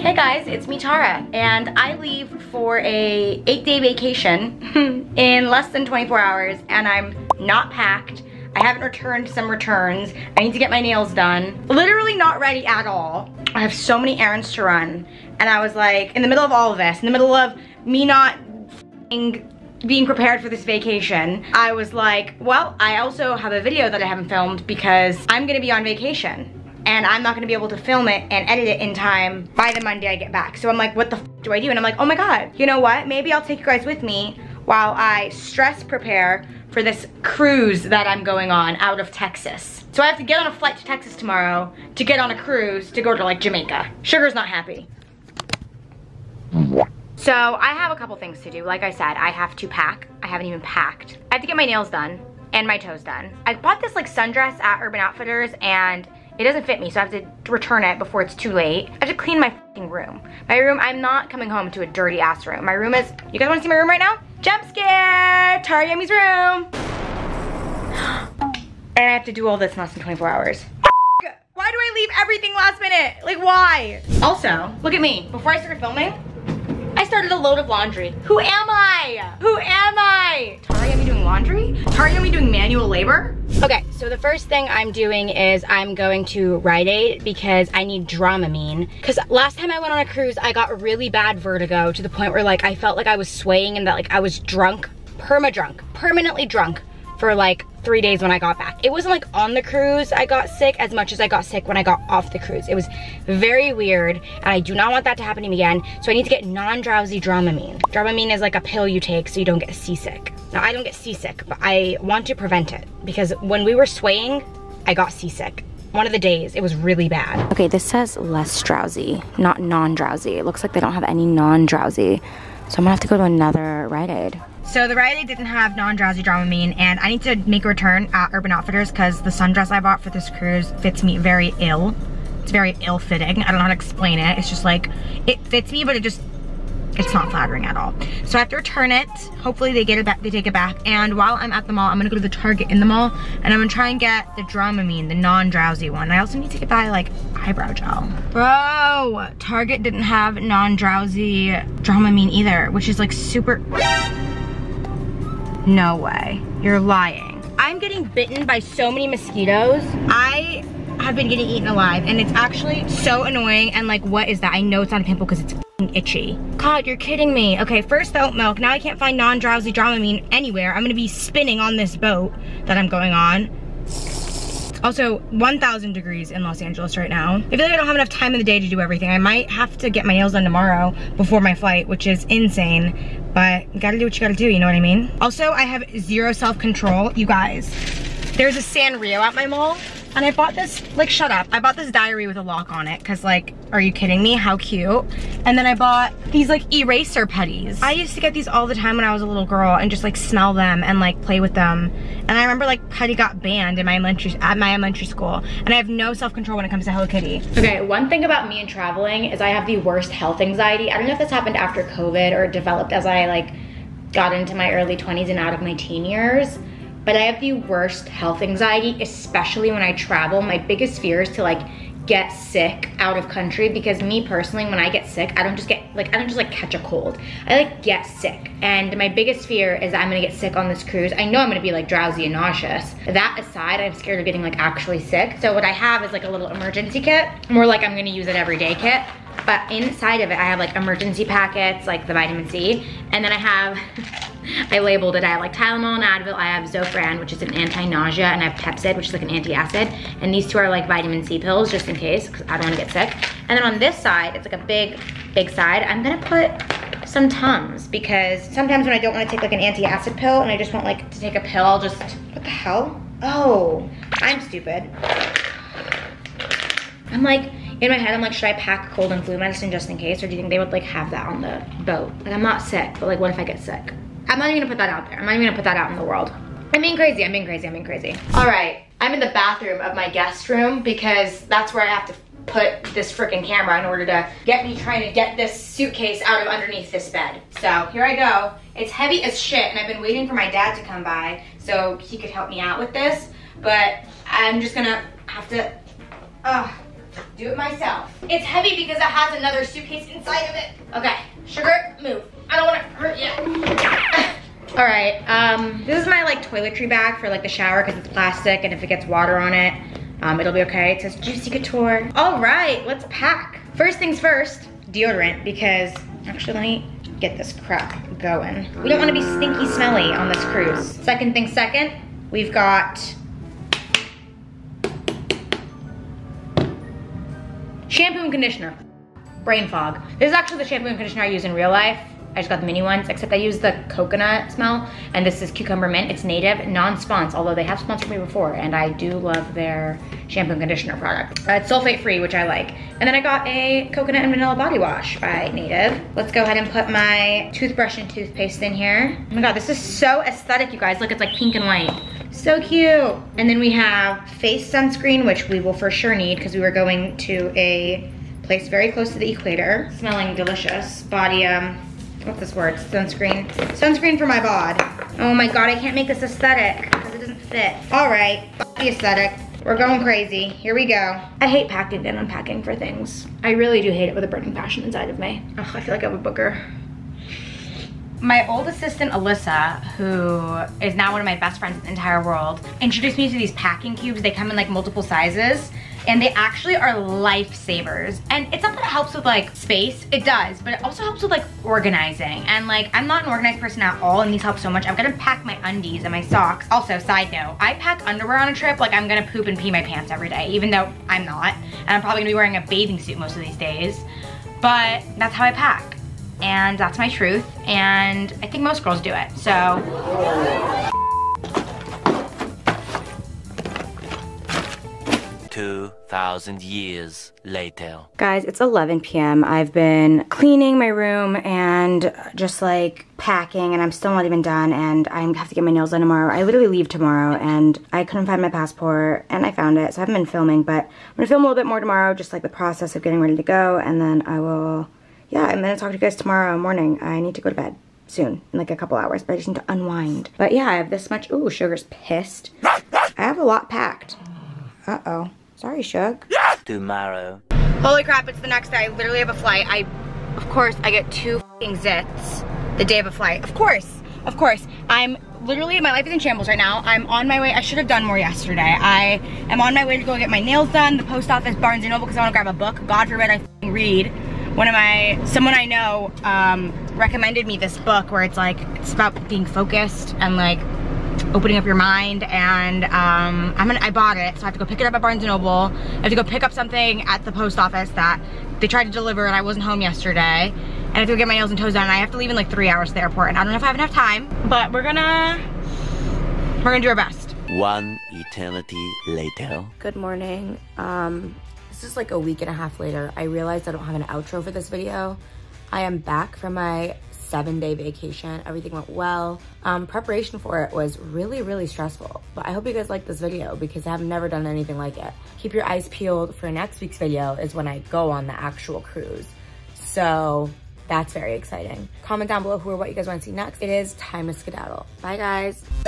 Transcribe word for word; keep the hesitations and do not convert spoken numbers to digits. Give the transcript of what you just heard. Hey guys, it's me Tara, and I leave for a eight day vacation in less than twenty-four hours, and I'm not packed. I haven't returned some returns. I need to get my nails done. Literally not ready at all. I have so many errands to run, and I was like, in the middle of all of this, in the middle of me not f***ing being prepared for this vacation, I was like, well, I also have a video that I haven't filmed because I'm gonna be on vacation. And I'm not gonna be able to film it and edit it in time by the Monday I get back. So I'm like, what the f do I do? And I'm like, oh my God, you know what? Maybe I'll take you guys with me while I stress prepare for this cruise that I'm going on out of Texas. So I have to get on a flight to Texas tomorrow to get on a cruise to go to like Jamaica. Sugar's not happy. So I have a couple things to do. Like I said, I have to pack. I haven't even packed. I have to get my nails done and my toes done. I bought this like sundress at Urban Outfitters and it doesn't fit me, so I have to return it before it's too late. I have to clean my f***ing room. My room, I'm not coming home to a dirty ass room. My room is, you guys wanna see my room right now? Jump scare! Tarayummy's room! And I have to do all this in less than twenty-four hours. Why do I leave everything last minute? Like, why? Also, look at me. Before I started filming, I started a load of laundry. Who am I? Who am I? Tarayummy doing laundry? Tarayummy doing manual labor? Okay, so the first thing I'm doing is I'm going to Rite Aid because I need Dramamine. Because last time I went on a cruise, I got really bad vertigo to the point where like I felt like I was swaying and that like I was drunk, perma-drunk, permanently drunk for like three days when I got back. It wasn't like on the cruise I got sick as much as I got sick when I got off the cruise. It was very weird and I do not want that to happen to me again. So I need to get non-drowsy Dramamine. Dramamine is like a pill you take so you don't get seasick. Now I don't get seasick, but I want to prevent it because when we were swaying, I got seasick. One of the days, it was really bad. Okay, this says less drowsy, not non-drowsy. It looks like they don't have any non-drowsy. So I'm gonna have to go to another Rite Aid. So the Rite Aid didn't have non-drowsy Dramamine, and I need to make a return at Urban Outfitters because the sundress I bought for this cruise fits me very ill. It's very ill-fitting. I don't know how to explain it. It's just like, it fits me, but it just, it's not flattering at all. So I have to return it. Hopefully they get it back, they take it back. And while I'm at the mall, I'm gonna go to the Target in the mall, and I'm gonna try and get the Dramamine, the non-drowsy one. I also need to get by like eyebrow gel. Bro, Target didn't have non-drowsy Dramamine either, which is like super. No way, you're lying. I'm getting bitten by so many mosquitoes. I have been getting eaten alive, and it's actually so annoying. And like, what is that? I know it's not a pimple because it's itchy. God, you're kidding me. Okay, first the oat milk. Now I can't find non-drowsy Dramamine anywhere. I'm gonna be spinning on this boat that I'm going on. Also, one thousand degrees in Los Angeles right now. I feel like I don't have enough time in the day to do everything. I might have to get my nails done tomorrow before my flight, which is insane. But you gotta do what you gotta do, you know what I mean? Also, I have zero self-control. You guys, there's a Sanrio at my mall. And I bought this, like shut up, I bought this diary with a lock on it because like, are you kidding me? How cute. And then I bought these like eraser putties. I used to get these all the time when I was a little girl and just like smell them and like play with them. And I remember like putty got banned in my elementary, at my elementary school, and I have no self-control when it comes to Hello Kitty. Okay, one thing about me and traveling is I have the worst health anxiety. I don't know if this happened after COVID or developed as I like got into my early twenties and out of my teen years. But I have the worst health anxiety, especially when I travel. My biggest fear is to like get sick out of country because me personally, when I get sick, I don't just get like, I don't just like catch a cold. I like get sick. And my biggest fear is that I'm gonna get sick on this cruise. I know I'm gonna be like drowsy and nauseous. That aside, I'm scared of getting like actually sick. So what I have is like a little emergency kit, more like I'm gonna use it everyday kit. But inside of it, I have like emergency packets, like the vitamin C, and then I have, I labeled it, I have like Tylenol and Advil, I have Zofran, which is an anti-nausea, and I have Pepcid, which is like an antacid, and these two are like vitamin C pills, just in case, because I don't want to get sick. And then on this side, it's like a big, big side, I'm going to put some Tums, because sometimes when I don't want to take like an antacid pill, and I just want like to take a pill, I'll just, what the hell? Oh, I'm stupid. I'm like, in my head, I'm like, should I pack cold and flu medicine just in case, or do you think they would like have that on the boat? Like, I'm not sick, but like, what if I get sick? I'm not even gonna put that out there. I'm not even gonna put that out in the world. I'm being crazy, I'm being crazy, I'm being crazy. All right, I'm in the bathroom of my guest room because that's where I have to put this freaking camera in order to get me trying to get this suitcase out of underneath this bed. So here I go. It's heavy as shit and I've been waiting for my dad to come by so he could help me out with this, but I'm just gonna have to, ugh. do it myself. It's heavy because it has another suitcase inside of it. Okay, Sugar, move. I don't want to hurt you. All right, um, this is my like toiletry bag for like the shower because it's plastic and if it gets water on it, um, it'll be okay. It says Juicy Couture. All right, let's pack. First things first, deodorant because actually let me get this crap going. We don't want to be stinky smelly on this cruise. Second thing second, we've got shampoo and conditioner. Brain fog. This is actually the shampoo and conditioner I use in real life. I just got the mini ones, except I use the coconut smell, and this is cucumber mint. It's Native, non-spons, although they have sponsored me before, and I do love their shampoo and conditioner product. Uh, it's sulfate-free, which I like. And then I got a coconut and vanilla body wash by Native. Let's go ahead and put my toothbrush and toothpaste in here. Oh my God, this is so aesthetic, you guys. Look, it's like pink and white. So cute. And then we have face sunscreen, which we will for sure need because we were going to a place very close to the equator. Smelling delicious. Body, um, what's this word? Sunscreen. Sunscreen for my bod. Oh my God, I can't make this aesthetic because it doesn't fit. All right, body aesthetic. We're going crazy. Here we go. I hate packing and unpacking for things. I really do hate it with a burning passion inside of me. Ugh, I feel like I have a booger. My old assistant, Alyssa, who is now one of my best friends in the entire world, introduced me to these packing cubes. They come in like multiple sizes, and they actually are lifesavers. And it's not that it helps with like space, it does, but it also helps with like organizing. And like, I'm not an organized person at all, and these help so much. I'm gonna pack my undies and my socks. Also, side note, I pack underwear on a trip like I'm gonna poop and pee my pants every day, even though I'm not. And I'm probably gonna be wearing a bathing suit most of these days, but that's how I pack. And that's my truth, and I think most girls do it, so. two thousand years later. Guys, it's eleven p m I've been cleaning my room and just like packing, and I'm still not even done, and I have to get my nails done tomorrow. I literally leave tomorrow, and I couldn't find my passport, and I found it, so I haven't been filming, but I'm gonna film a little bit more tomorrow, just like the process of getting ready to go, and then I will... Yeah, I'm gonna talk to you guys tomorrow morning. I need to go to bed soon, in like a couple hours, but I just need to unwind. But yeah, I have this much, ooh, Sugar's pissed. I have a lot packed. Uh-oh. Sorry, Sugar. Tomorrow. Holy crap, it's the next day. I literally have a flight. I, of course, I get two f***ing zits the day of a flight. Of course, of course. I'm literally, my life is in shambles right now. I'm on my way, I should have done more yesterday. I am on my way to go get my nails done, the post office, Barnes and Noble, because I wanna grab a book. God forbid I f***ing read. One of my, someone I know um, recommended me this book where it's like, it's about being focused and like opening up your mind, and um, I'm gonna, I bought it, so I have to go pick it up at Barnes and Noble. I have to go pick up something at the post office that they tried to deliver and I wasn't home yesterday. And I have to go get my nails and toes done, and I have to leave in like three hours to the airport, and I don't know if I have enough time, but we're gonna, we're gonna do our best. One eternity later. Good morning. Um, This is like a week and a half later. I realized I don't have an outro for this video. I am back from my seven day vacation. Everything went well. Um, preparation for it was really, really stressful, but I hope you guys like this video because I've never done anything like it. Keep your eyes peeled for next week's video is when I go on the actual cruise. So that's very exciting. Comment down below who or what you guys want to see next. It is time to skedaddle. Bye guys.